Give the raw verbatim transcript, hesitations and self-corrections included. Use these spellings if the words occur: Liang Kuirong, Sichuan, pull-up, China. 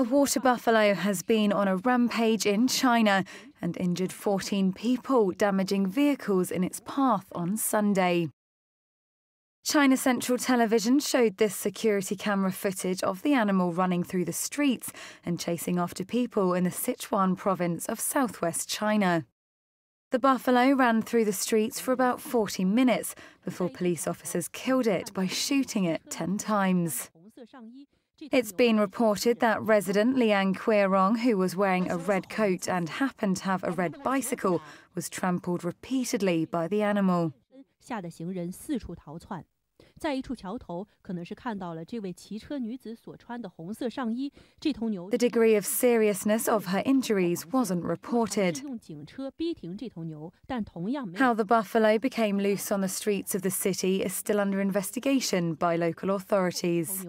A water buffalo has been on a rampage in China and injured fourteen people, damaging vehicles in its path on Sunday. China Central Television showed this security camera footage of the animal running through the streets and chasing after people in the Sichuan province of southwest China. The buffalo ran through the streets for about forty minutes before police officers killed it by shooting it ten times. It's been reported that resident Liang Kuirong, who was wearing a red coat and happened to have a red bicycle, was trampled repeatedly by the animal. The degree of seriousness of her injuries wasn't reported. How the buffalo became loose on the streets of the city is still under investigation by local authorities.